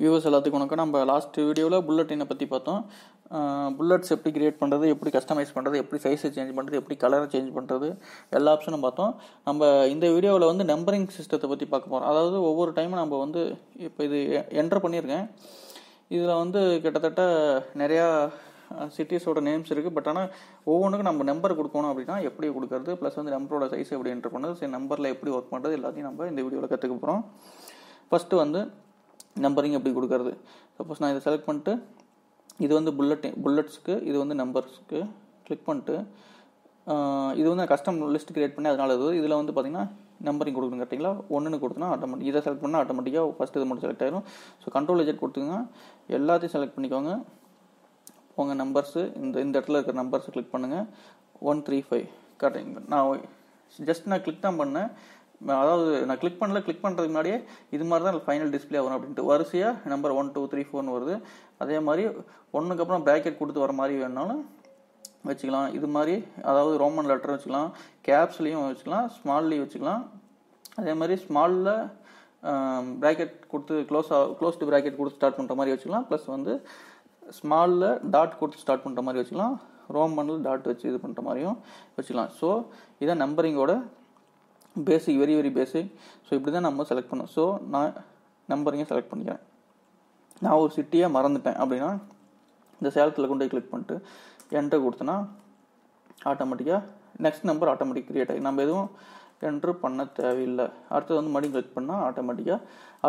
Viewers எல்லாத்துக்கும் வணக்கம். நம்ம லாஸ்ட் வீடியோவில் புல்லட் என்ன பற்றி பார்த்தோம். புல்லட்ஸ் எப்படி கிரியேட் பண்ணுறது, எப்படி கஸ்டமைஸ் பண்ணுறது, எப்படி சைஸை சேஞ்ச் பண்ணுறது, எப்படி கலரை சேஞ்ச் பண்ணுறது, எல்லா ஆப்ஷனும் பார்த்தோம். நம்ம இந்த வீடியோவில் வந்து நம்பரிங் சிஸ்டத்தை பற்றி பார்க்க போகிறோம். அதாவது ஒவ்வொரு டைமும் நம்ம வந்து இப்போ இது என்டர் பண்ணியிருக்கேன். இதில் வந்து கிட்டத்தட்ட நிறையா சிட்டிஸோட நேம்ஸ் இருக்குது. பட் ஆனால் ஒவ்வொன்றுக்கும் நம்ம நம்பர் கொடுக்கணும். அப்படின்னா எப்படி கொடுக்குறது, ப்ளஸ் வந்து நம்பரோட சைஸ் எப்படி என்ட்ரு பண்ணுறது, சரி நம்பரில் எப்படி ஒர்க் பண்ணுறது, எல்லாத்தையும் நம்ம இந்த வீடியோவில் கற்றுக்க போகிறோம். ஃபஸ்ட்டு வந்து நம்பரிங் எப்படி கொடுக்குறது. சப்போஸ் நான் இதை செலக்ட் பண்ணிட்டு இது வந்து புல்லட்ஸுக்கு, இது வந்து நம்பர்ஸுக்கு கிளிக் பண்ணிட்டு இது வந்து நான் கஸ்டம் லிஸ்ட் கிரியேட் பண்ணி அதனால இது இதில் வந்து பார்த்திங்கன்னா நம்பரிங் கொடுக்கணும். கேட்டிங்களா ஒன்றுன்னு கொடுத்தோன்னா ஆட்டோமேட்டிக் இதை செலக்ட் பண்ணால் ஆட்டோமேட்டிக்காக ஃபஸ்ட்டு இது மட்டும் செலக்ட் ஆகிடும். ஸோ கண்ட்ரோல் எஜெட் கொடுத்துங்க, எல்லாத்தையும் செலக்ட் பண்ணிக்கோங்க. உங்கள் நம்பர்ஸு இந்த இடத்துல இருக்கிற நம்பர்ஸை கிளிக் பண்ணுங்கள். 135 கரெக்டுங்க. நான் கிளிக் தான் பண்ணேன். அதாவது நான் கிளிக் பண்ணுறதுக்கு முன்னாடியே இது மாதிரி தான் ஃபைனல் டிஸ்பிளே வரும். அப்படின்ட்டு வரிசையாக நம்பர் 1 2 3 4ன்னு வருது. அதே மாதிரி ஒன்றுக்கப்புறம் ப்ராக்கெட் கொடுத்து வர மாதிரி வேணுனாலும் வச்சுக்கலாம். இது மாதிரி அதாவது ரோமன் லெட்டர் வச்சுக்கலாம், கேப்ஸ்லேயும் வச்சுக்கலாம், ஸ்மால்லையும் வச்சுக்கலாம். அதே மாதிரி ஸ்மாலில் ப்ராக்கெட் கொடுத்து க்ளோஸ்டு ப்ராக்கெட் கொடுத்து ஸ்டார்ட் பண்ணுற மாதிரி வச்சுக்கலாம். ப்ளஸ் வந்து ஸ்மாலில் டாட் கொடுத்து ஸ்டார்ட் பண்ணுற மாதிரி வச்சுக்கலாம், ரோமனில் டாட் வச்சு இது பண்ணுற மாதிரியும் வச்சுக்கலாம். ஸோ இதை நம்பரிங்கோட basic, very very basic. So இப்படி தான் நம்ம செலக்ட் பண்ணோம். ஸோ நான் நம்பரிங்கை செலக்ட் பண்ணிக்கிறேன். நான் ஒரு சிட்டியாக மறந்துட்டேன் அப்படின்னா இந்த சேலத்தில் கொண்டு போய் கிளிக் பண்ணிட்டு என்ட்ரு கொடுத்தேன்னா ஆட்டோமேட்டிக்காக நெக்ஸ்ட் நம்பர் ஆட்டோமேட்டிக் கிரியேட் ஆகி நம்ம எதுவும் என்ட்ரு பண்ண தேவையில்லை. அடுத்தது வந்து மறுபடியும் கிளிக் பண்ணால் ஆட்டோமேட்டிக்காக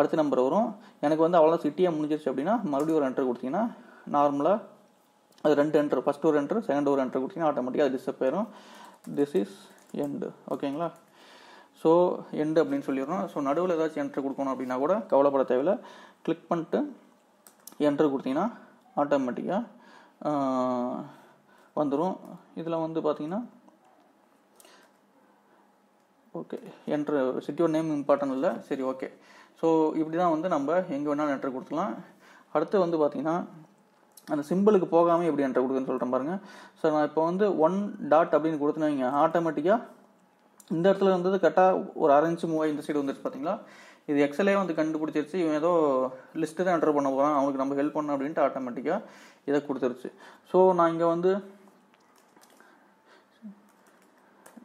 அடுத்த நம்பர் வரும். எனக்கு வந்து அவ்வளோ சிட்டியாக முடிஞ்சிருச்சு அப்படின்னா மறுபடியும் ஒரு என்ட்ரு கொடுத்திங்கன்னா நார்மலாக அது ரெண்டு என்ட்ரு, ஃபஸ்ட் ஒரு என்ட்ரு, செகண்ட் ஒரு என்ட்ரு கொடுத்திங்கன்னா ஆட்டோமேட்டிக்காக அது டிஸ்அப் ஆயிரும். This is end. ஓகேங்களா. ஸோ எண்டு அப்படின்னு சொல்லிடுறோம். ஸோ நடுவில் ஏதாச்சும் என்ட்ரு கொடுக்கணும் அப்படின்னா கூட கவலைப்பட தேவையில்லை. கிளிக் பண்ணிட்டு என்ட்ரு கொடுத்திங்கன்னா ஆட்டோமேட்டிக்காக வந்துடும். இதில் வந்து பார்த்திங்கன்னா ஓகே என்ட்ரு சிட்டியோட நேம் இம்பார்ட்டன்ட் இல்லை, சரி ஓகே. ஸோ இப்படி தான் வந்து நம்ம எங்கே வேணாலும் என்ட்ரு கொடுத்துக்கலாம். அடுத்து வந்து பார்த்திங்கன்னா அந்த சிம்பிளுக்கு போகாமல் எப்படி என்ட்ரு கொடுக்குன்னு சொல்கிறேன் பாருங்கள். ஸோ நான் இப்போ வந்து 1 டாட் அப்படின்னு கொடுத்துன்னு வைங்க, ஆட்டோமேட்டிக்காக இந்த இடத்துல இருந்தது கரெக்டாக ஒரு அரைஞ்சு மூவாய் இந்த சைடு வந்துருச்சு. பார்த்தீங்களா, இது எக்ஸலே வந்து கண்டுபிடிச்சிருச்சு இவன் ஏதோ லிஸ்ட்டு தான் என்ட்ரு பண்ண போகிறான், அவனுக்கு நம்ம ஹெல்ப் பண்ணோம் அப்படின்ட்டு ஆட்டோமேட்டிக்காக இதை கொடுத்துருச்சு. ஸோ நான் இங்கே வந்து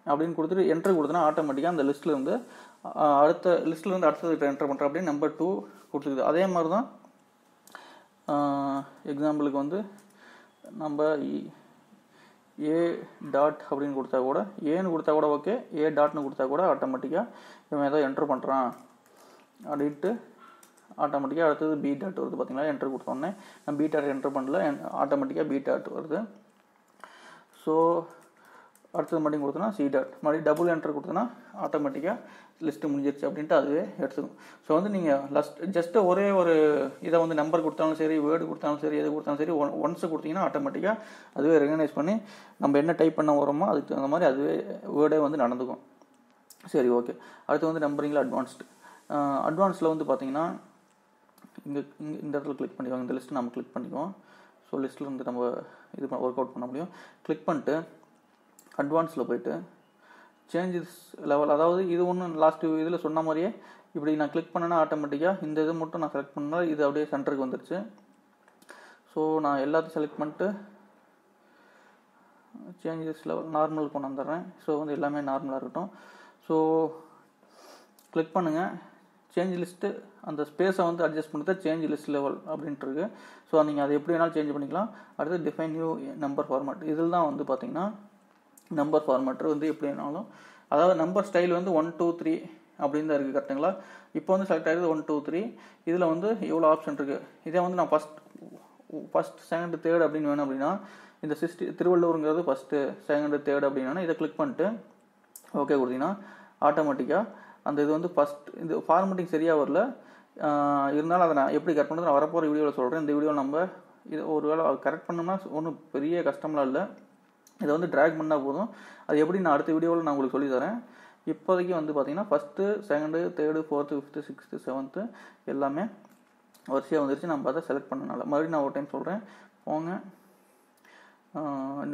அப்படின்னு கொடுத்துட்டு என்ட்ரு கொடுத்தேன்னா ஆட்டோமேட்டிக்காக அந்த லிஸ்ட்டில் இருந்து அடுத்தது என்ட்ரு பண்ணுறேன் அப்படின்னு நம்பர் 2 கொடுத்துருக்குது. அதே மாதிரி தான் எக்ஸாம்பிளுக்கு வந்து நம்ம ஏ டாட் அப்படின்னு கொடுத்தா கூட, ஏன்னு கொடுத்தா கூட ஓகே, ஏ டாட்னு கொடுத்தா கூட ஆட்டோமேட்டிக்காக இவன் ஏதோ என்ட்ரு பண்ணுறான் அப்படின்ட்டு ஆட்டோமேட்டிக்காக அடுத்தது பி டாட் வருது. பார்த்தீங்களா, என்ட்ரு கொடுத்தோடனே நான் பி டாட் என்ட்ரு பண்ணல, ஆட்டோமேட்டிக்காக பி டாட் வருது. ஸோ அடுத்தது மட்டும் கொடுத்தோன்னா சி டாட், மறுபடியும் டபுள் என்ட்ரு கொடுத்தோன்னா ஆட்டோமேட்டிக்காக லிஸ்ட்டு முடிஞ்சிருச்சு அப்படின்ட்டு அதுவே எடுத்துக்கும். ஸோ வந்து நீங்கள் ஜஸ்ட்டு ஒரே ஒரு இதை வந்து நம்பர் கொடுத்தாலும் சரி, வேர்டு கொடுத்தாலும் சரி, எது கொடுத்தாலும் சரி, ஒன்ஸு கொடுத்தீங்கன்னா ஆட்டோமேட்டிக்காக அதுவே ரெகனைஸ் பண்ணி நம்ம என்ன டைப் பண்ண வரோமோ அதுக்கு அந்த மாதிரி அதுவே வேர்டே வந்து நடந்துக்கும். சரி ஓகே. அடுத்து வந்து நம்பரிங்கில் அட்வான்ஸில் வந்து பார்த்திங்கன்னா இங்கே இந்த இடத்துல கிளிக் பண்ணிக்குவோம். இந்த லிஸ்ட்டு நம்ம கிளிக் பண்ணிக்குவோம். ஸோ லிஸ்ட்டில் வந்து நம்ம இது ஒர்க் அவுட் பண்ண முடியும். கிளிக் பண்ணிட்டு அட்வான்ஸில் போய்ட்டு சேஞ்சஸ் லெவல், அதாவது இது ஒன்றும் லாஸ்ட்டு இதில் சொன்ன மாதிரியே இப்படி நான் கிளிக் பண்ணேன்னா ஆட்டோமேட்டிக்காக இந்த இது மட்டும் நான் செலக்ட் பண்ணா இது அப்படியே சென்டருக்கு வந்துருச்சு. ஸோ நான் எல்லாத்தையும் செலக்ட் பண்ணிட்டு சேஞ்சஸ் லெவல் நார்மல் கொண்டு வந்துடுறேன். ஸோ வந்து எல்லாமே நார்மலாக இருக்கட்டும். ஸோ கிளிக் பண்ணுங்கள். சேஞ்ச் லிஸ்ட்டு அந்த ஸ்பேஸை வந்து அட்ஜஸ்ட் பண்ணிட்டு சேஞ்ச் லிஸ்ட் லெவல் அப்படின்ட்டுருக்கு. ஸோ நீங்கள் அதை எப்படி வேணாலும் சேஞ்ச் பண்ணிக்கலாம். அடுத்து டிஃபைன் நியூ நம்பர் ஃபார்மேட். இதில் தான் வந்து பார்த்திங்கன்னா நம்பர் ஃபார்மேட்டர் வந்து எப்படி வேணாலும், அதாவது நம்பர் ஸ்டைல் வந்து 1 2 3 அப்படின்னு தான் இருக்குது. கரெக்டுங்களா. இப்போ வந்து செலக்ட் ஆகிடுது 1 2 3. இதில் வந்து இவ்வளோ ஆப்ஷன் இருக்குது. இதே வந்து நான் ஃபஸ்ட் செகண்டு தேர்டு அப்படின்னு வேணும் அப்படின்னா இந்த திருவள்ளூருங்கிறது ஃபஸ்ட்டு, செகண்டு தேர்டு அப்படின்னு வேணும். இதை கிளிக் பண்ணிட்டு ஓகே கொடுத்தீங்கன்னா ஆட்டோமேட்டிக்காக அந்த இது வந்து ஃபஸ்ட் இது ஃபார்மேட்டிங் சரியாக வரல இருந்தாலும் அதை நான் எப்படி கரெக்ட் பண்ணுறது நான் வரப்போகிற வீடியோவில் சொல்கிறேன். இந்த வீடியோவில் நம்ம இது ஒரு வேளை கரெக்ட் பண்ணோம்னா ஒன்றும் பெரிய கஷ்டம்லாம் இல்லை. இதை வந்து ட்ராக் பண்ணால் போதும். அது எப்படி நான் அடுத்த வீடியோவில் நான் உங்களுக்கு சொல்லித்தரேன். இப்போதைக்கு வந்து பார்த்திங்கன்னா first second third fourth fifth sixth seventh எல்லாமே வரிசையாக வந்துருச்சு. நம்ம அதை செலக்ட் பண்ணனால மறுபடியும் நான் ஒரு டைம் சொல்கிறேன். போங்க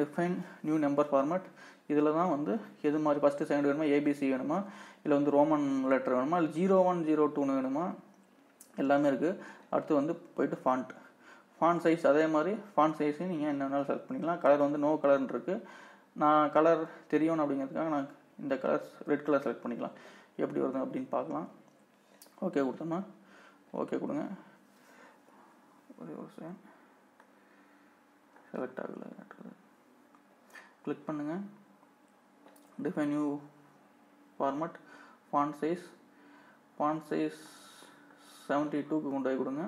டிஃபைன் நியூ நம்பர் ஃபார்மேட். இதில் தான் வந்து எது மாதிரி ஃபஸ்ட்டு செகண்ட் வேணுமா, ஏபிசி வேணுமா, இல்லை வந்து ரோமன் லெட்டர் வேணுமா, இல்லை 0102 வேணுமா, எல்லாமே இருக்கு. அடுத்து வந்து போய்ட்டு ஃபாண்ட் ஃபாண்ட் சைஸ், அதே மாதிரி ஃபாண்ட் சைஸ் நீங்கள் என்ன வேணாலும் செலக்ட் பண்ணிக்கலாம். கலர் வந்து நோ கலர்னு இருக்குது. நான் கலர் தெரியணும் அப்படிங்கிறதுக்காக நான் இந்த கலர் ரெட் கலர் செலக்ட் பண்ணிக்கலாம். எப்படி வருது அப்படின்னு பார்க்கலாம். ஓகே கொடுத்தோம்னா ஓகே கொடுங்க. ஒரே ஒரு செகண்ட், செலக்ட் ஆகலை, கிளிக் பண்ணுங்கள். Define new format, font size 72க்கு கொண்டு போய் கொடுங்க.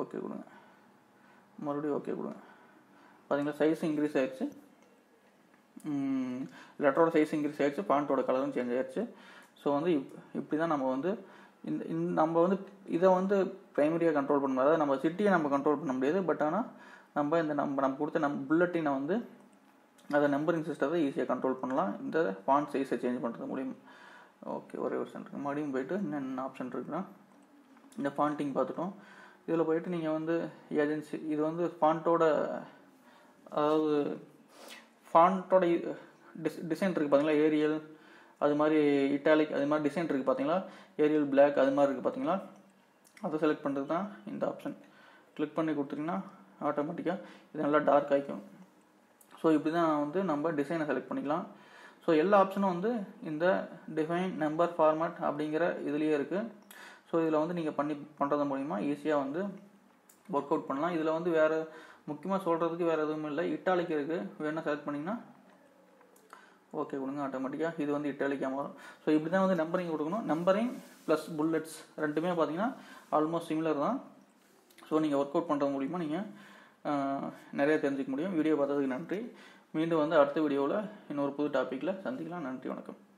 ஓகே கொடுங்க, மறுபடியும் ஓகே கொடுங்க. பார்த்தீங்கன்னா சைஸ் இன்க்ரீஸ் ஆகிடுச்சு, லெட்டரோட சைஸ் இன்க்ரீஸ் ஆகிடுச்சு, ஃபாண்ட்டோட கலரும் சேஞ்ச் ஆகிடுச்சு. ஸோ வந்து இப்படி தான் நம்ம வந்து நம்ம வந்து இதை வந்து ப்ரைமரியாக கண்ட்ரோல் பண்ண முடியாது. நம்ம சிட்டியை நம்ம கண்ட்ரோல் பண்ண முடியாது. பட் ஆனால் நம்ம இந்த நம்ம கொடுத்த நம்ம புல்லட்டினை வந்து அதை நம்பரிங் சிஸ்டத்தை ஈஸியாக கண்ட்ரோல் பண்ணலாம் இந்த ஃபாண்ட் சைஸை சேஞ்ச் பண்ணுறது மூலியம். ஓகே ஒரே ஒரு சென்ட்ருக்கு மறுபடியும் போய்ட்டு என்னென்ன ஆப்ஷன் இருக்குன்னா இந்த ஃபாண்டிங் பார்த்துட்டோம். இதில் போய்ட்டு நீங்கள் வந்து ஏஜென்சி இது வந்து ஃபாண்ட்டோட, அதாவது ஃபாண்ட்டோட டிசைன் இருக்குது பார்த்தீங்களா, ஏரியல், அது மாதிரி இட்டாலிக், அது மாதிரி டிசைன் இருக்குது பார்த்தீங்களா, ஏரியல் பிளாக் அது மாதிரி இருக்குது பார்த்தீங்களா. அதை செலக்ட் பண்ணுறது தான் இந்த ஆப்ஷன். கிளிக் பண்ணி கொடுத்தீங்கன்னா ஆட்டோமேட்டிக்காக இது நல்லா டார்க் ஆகிக்கும். ஸோ இப்படி தான் வந்து நம்ம டிசைனை செலக்ட் பண்ணிக்கலாம். ஸோ எல்லா ஆப்ஷனும் வந்து இந்த டிஃபைன் நம்பர் ஃபார்மேட் அப்படிங்கிற இதுலேயே இருக்குது. ஸோ இதில் வந்து நீங்கள் பண்ணுறது மூலிமா ஈஸியாக வந்து ஒர்க் அவுட் பண்ணலாம். இதில் வந்து வேறு முக்கியமாக சொல்கிறதுக்கு வேறு எதுவும் இல்லை. இட்டாலிக் இருக்குது, வேணால் செலக்ட் பண்ணிங்கன்னா ஓகே கொடுங்க, ஆட்டோமேட்டிக்காக இது வந்து இட்டாலிக்காக மாறும். ஸோ இப்படி தான் வந்து நம்பரிங் கொடுக்கணும். நம்பரிங் ப்ளஸ் புல்லட்ஸ் ரெண்டுமே பார்த்திங்கன்னா ஆல்மோஸ்ட் சிமிலர் தான். ஸோ நீங்கள் ஒர்க் அவுட் பண்ணுறது மூலிமா நீங்கள் நிறைய தெரிஞ்சுக்க முடியும். வீடியோ பார்த்ததுக்கு நன்றி. மீண்டும் வந்து அடுத்த வீடியோவில் இன்னொரு புது டாப்பிக்கில் சந்திக்கலாம். நன்றி, வணக்கம்.